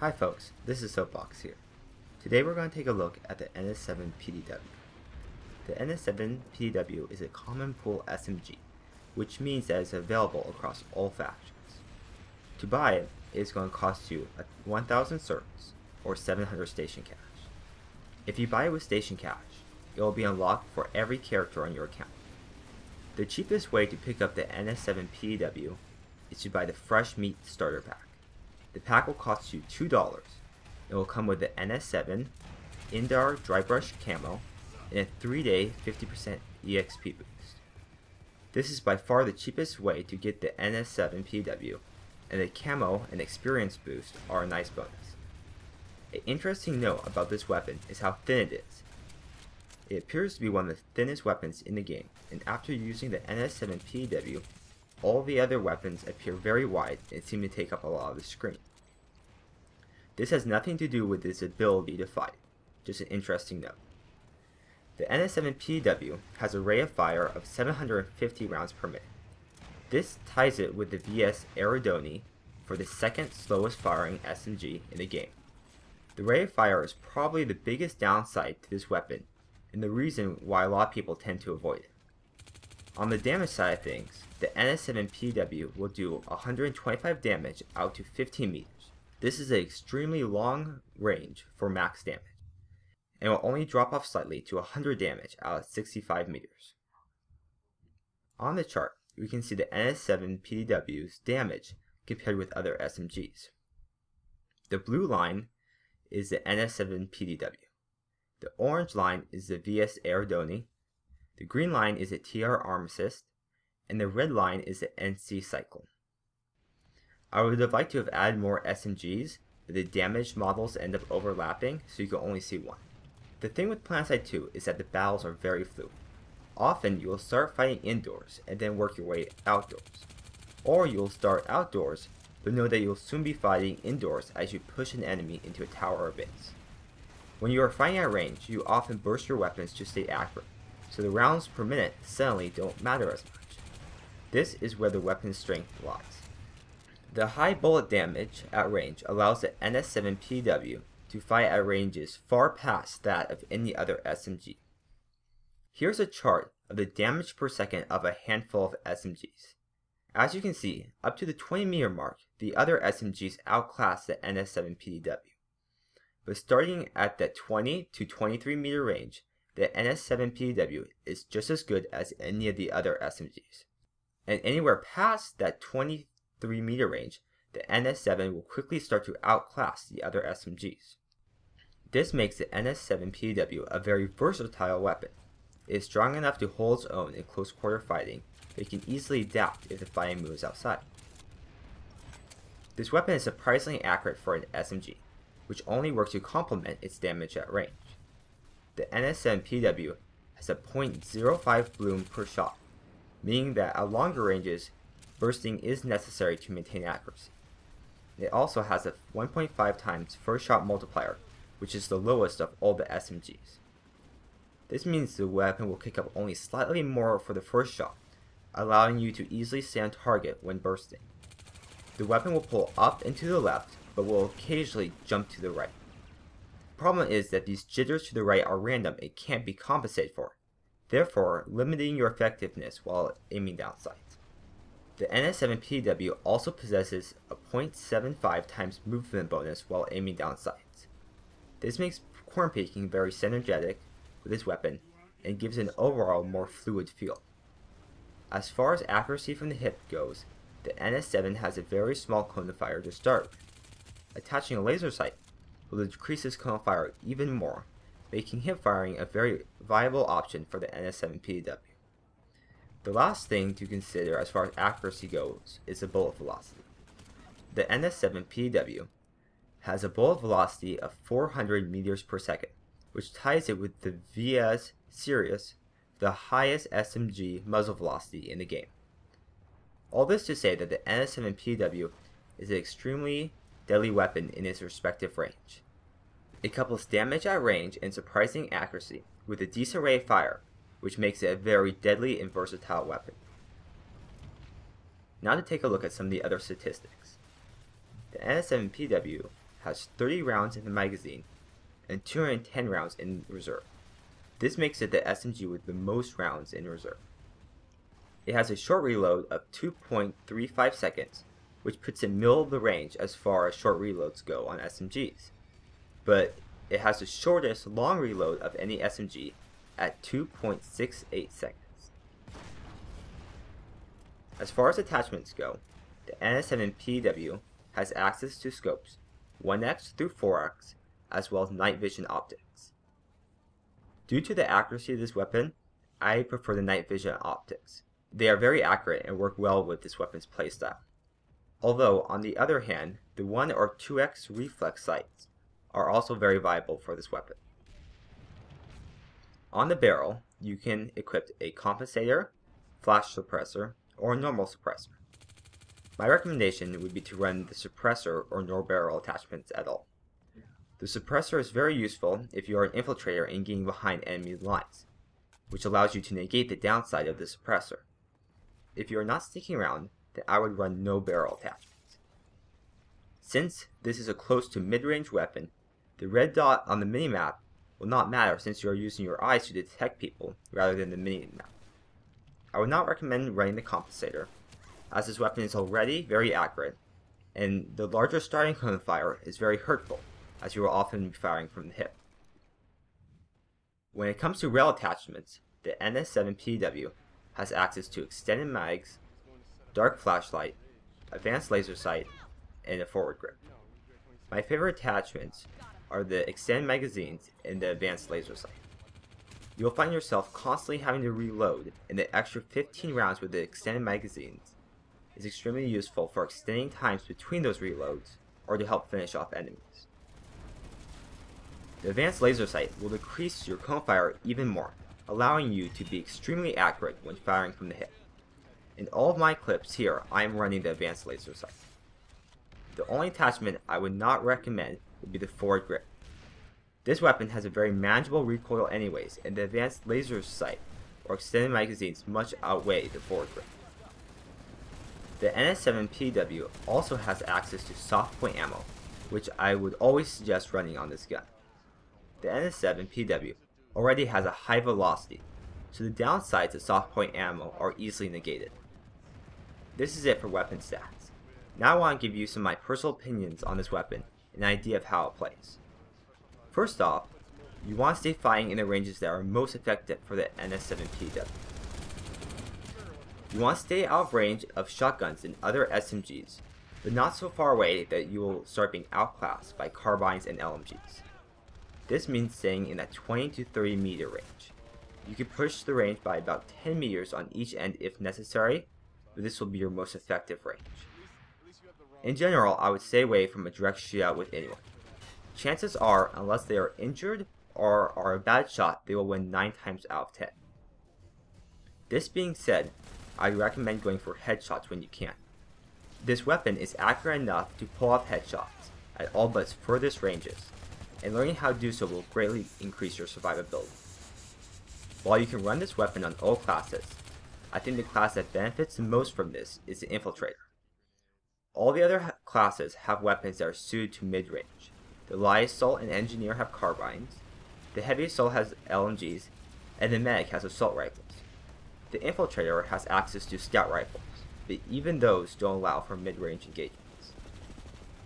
Hi folks, this is Soapbox here. Today we're going to take a look at the NS-7 PDW. The NS-7 PDW is a common pool SMG, which means that it's available across all factions. To buy it, it is going to cost you 1,000 certs or 700 station cash. If you buy it with station cash, it will be unlocked for every character on your account. The cheapest way to pick up the NS-7 PDW is to buy the Fresh Meat Starter Pack. The pack will cost you $2. It will come with the NS-7, Indar Drybrush Camo, and a 3-day 50% EXP boost. This is by far the cheapest way to get the NS-7 PW, and the camo and experience boost are a nice bonus. An interesting note about this weapon is how thin it is. It appears to be one of the thinnest weapons in the game, and after using the NS-7 PW, all the other weapons appear very wide and seem to take up a lot of the screen. This has nothing to do with its ability to fight, just an interesting note. The NS-7 PDW has a rate of fire of 750 rounds per minute. This ties it with the VS Eridani for the second slowest firing SMG in the game. The rate of fire is probably the biggest downside to this weapon and the reason why a lot of people tend to avoid it. On the damage side of things, the NS-7 PW will do 125 damage out to 15 meters. This is an extremely long range for max damage, and will only drop off slightly to 100 damage out of 65 meters. On the chart, we can see the NS-7 PDW's damage compared with other SMGs. The blue line is the NS-7 PDW. The orange line is the VS Eridani. The green line is the TR Armistice, and the red line is the NC Cyclone. I would have liked to have added more SMGs, but the damage models end up overlapping, so you can only see one. The thing with Planetside 2 is that the battles are very fluid. Often you will start fighting indoors and then work your way outdoors. Or you will start outdoors, but know that you will soon be fighting indoors as you push an enemy into a tower or base. When you are fighting at range, you often burst your weapons to stay accurate, so the rounds per minute suddenly don't matter as much. This is where the weapon's strength lies. The high bullet damage at range allows the NS-7 PDW to fight at ranges far past that of any other SMG. Here's a chart of the damage per second of a handful of SMGs. As you can see, up to the 20 meter mark, the other SMGs outclass the NS-7 PDW. But starting at that 20 to 23 meter range, the NS-7 PDW is just as good as any of the other SMGs. And anywhere past that 23 meter range, the NS-7 will quickly start to outclass the other SMGs. This makes the NS-7 PDW a very versatile weapon. It is strong enough to hold its own in close quarter fighting, but it can easily adapt if the fighting moves outside. This weapon is surprisingly accurate for an SMG, which only works to complement its damage at range. The NS-7 PW has a 0.05 bloom per shot, meaning that at longer ranges, bursting is necessary to maintain accuracy. It also has a 1.5 times first shot multiplier, which is the lowest of all the SMGs. This means the weapon will kick up only slightly more for the first shot, allowing you to easily stay on target when bursting. The weapon will pull up and to the left, but will occasionally jump to the right. The problem is that these jitters to the right are random and can't be compensated for, therefore limiting your effectiveness while aiming down sights. The NS-7 PDW also possesses a 0.75 times movement bonus while aiming down sights. This makes corn peeking very synergetic with this weapon and gives an overall more fluid feel. As far as accuracy from the hip goes, the NS-7 has a very small cone of fire to start with. Attaching a laser sight will decrease this cone of fire even more, making hip firing a very viable option for the NS-7 PDW. The last thing to consider as far as accuracy goes is the bullet velocity. The NS-7 PDW has a bullet velocity of 400 meters per second, which ties it with the VS Sirius, the highest SMG muzzle velocity in the game. All this to say that the NS-7 PDW is an extremely deadly weapon in its respective range. It couples damage at range and surprising accuracy with a decent rate of fire, which makes it a very deadly and versatile weapon. Now to take a look at some of the other statistics. The NS-7 PW has 30 rounds in the magazine and 210 rounds in reserve. This makes it the SMG with the most rounds in reserve. It has a short reload of 2.35 seconds, which puts it middle of the range as far as short reloads go on SMGs. But it has the shortest long reload of any SMG at 2.68 seconds. As far as attachments go, the NS-7 PDW has access to scopes 1x through 4x, as well as night vision optics. Due to the accuracy of this weapon, I prefer the night vision optics. They are very accurate and work well with this weapon's playstyle. Although, on the other hand, the 1 or 2x reflex sights are also very viable for this weapon. On the barrel, you can equip a compensator, flash suppressor, or normal suppressor. My recommendation would be to run the suppressor or no barrel attachments at all. The suppressor is very useful if you are an infiltrator and getting behind enemy lines, which allows you to negate the downside of the suppressor. If you are not sneaking around, then I would run no barrel attachments. Since this is a close to mid-range weapon, the red dot on the minimap will not matter since you are using your eyes to detect people rather than the minimap. I would not recommend running the compensator, as this weapon is already very accurate, and the larger starting cone of fire is very hurtful, as you will often be firing from the hip. When it comes to rail attachments, the NS-7 PDW has access to extended mags, dark flashlight, advanced laser sight, and a forward grip. My favorite attachments are the extended magazines and the advanced laser sight. You'll find yourself constantly having to reload, and the extra 15 rounds with the extended magazines is extremely useful for extending times between those reloads or to help finish off enemies. The advanced laser sight will decrease your cone fire even more, allowing you to be extremely accurate when firing from the hip. In all of my clips here, I am running the advanced laser sight. The only attachment I would not recommend would be the forward grip. This weapon has a very manageable recoil anyways, and the advanced laser sight or extended magazines much outweigh the forward grip. The NS-7 PDW also has access to soft point ammo, which I would always suggest running on this gun. The NS-7 PW already has a high velocity, so the downsides of soft point ammo are easily negated. This is it for weapon stats. Now I want to give you some of my personal opinions on this weapon and an idea of how it plays. First off, you want to stay fighting in the ranges that are most effective for the NS-7 PW. You want to stay out of range of shotguns and other SMGs, but not so far away that you will start being outclassed by carbines and LMGs. This means staying in that 20 to 30 meter range. You can push the range by about 10 meters on each end if necessary, but this will be your most effective range. In general, I would stay away from a direct shootout with anyone. Chances are, unless they are injured or are a bad shot, they will win 9 times out of 10. This being said, I recommend going for headshots when you can. This weapon is accurate enough to pull off headshots at all but its furthest ranges, and learning how to do so will greatly increase your survivability. While you can run this weapon on all classes, I think the class that benefits the most from this is the infiltrator. All the other classes have weapons that are suited to mid-range. The light assault and engineer have carbines, the heavy assault has LMGs, and the medic has assault rifles. The infiltrator has access to scout rifles, but even those don't allow for mid-range engagement.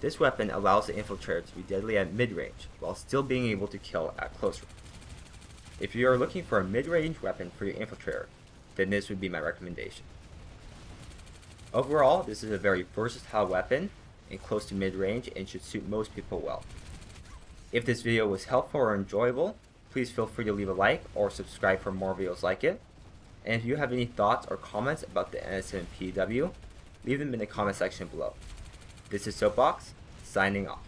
This weapon allows the infiltrator to be deadly at mid-range, while still being able to kill at close range. If you are looking for a mid-range weapon for your infiltrator, then this would be my recommendation. Overall, this is a very versatile weapon, and close to mid-range, and should suit most people well. If this video was helpful or enjoyable, please feel free to leave a like or subscribe for more videos like it. And if you have any thoughts or comments about the NS-7 PDW, leave them in the comment section below. This is Soapbox, signing off.